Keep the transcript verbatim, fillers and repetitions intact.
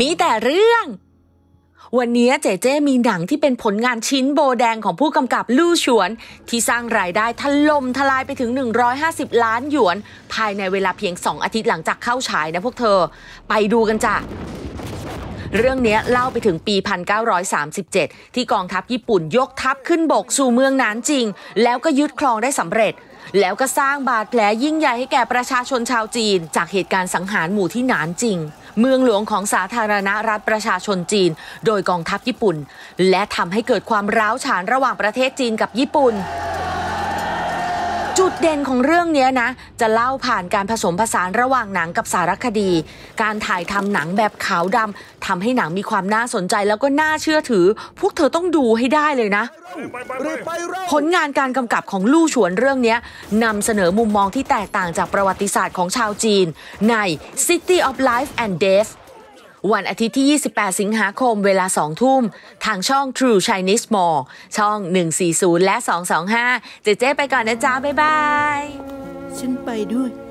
มีแต่เรื่องวันนี้เจเจมีหนังที่เป็นผลงานชิ้นโบแดงของผู้กำกับลู่ฉวนที่สร้างรายได้ถล่มทลายไปถึงหนึ่งร้อยห้าสิบล้านหยวนภายในเวลาเพียงสองอาทิตย์หลังจากเข้าฉายนะพวกเธอไปดูกันจ้ะเรื่องนี้เล่าไปถึงปีหนึ่งพันเก้าร้อยสามสิบเจ็ดที่กองทัพญี่ปุ่นยกทัพขึ้นบกสู่เมืองนานจิงแล้วก็ยึดครองได้สำเร็จแล้วก็สร้างบาดแผลยิ่งใหญ่ให้แก่ประชาชนชาวจีนจากเหตุการณ์สังหารหมู่ที่นานจิงเมืองหลวงของสาธารณรัฐประชาชนจีนโดยกองทัพญี่ปุ่นและทำให้เกิดความร้าวฉานระหว่างประเทศจีนกับญี่ปุ่นจุดเด่นของเรื่องนี้นะจะเล่าผ่านการผสมผสานระหว่างหนังกับสารคดีการถ่ายทำหนังแบบขาวดำทำให้หนังมีความน่าสนใจแล้วก็น่าเชื่อถือพวกเธอต้องดูให้ได้เลยนะผลงานการกำกับของลู่ฉวนเรื่องนี้นำเสนอมุมมองที่แตกต่างจากประวัติศาสตร์ของชาวจีนใน City of Life and Death วันอาทิตย์ที่ยี่สิบแปดสิงหาคมเวลาสองทุ่มทางช่อง True Chinese More ช่อง หนึ่งสี่ศูนย์ และ สองสองห้า เจเจไปก่อนนะจ๊ะบ๊ายบายฉันไปด้วย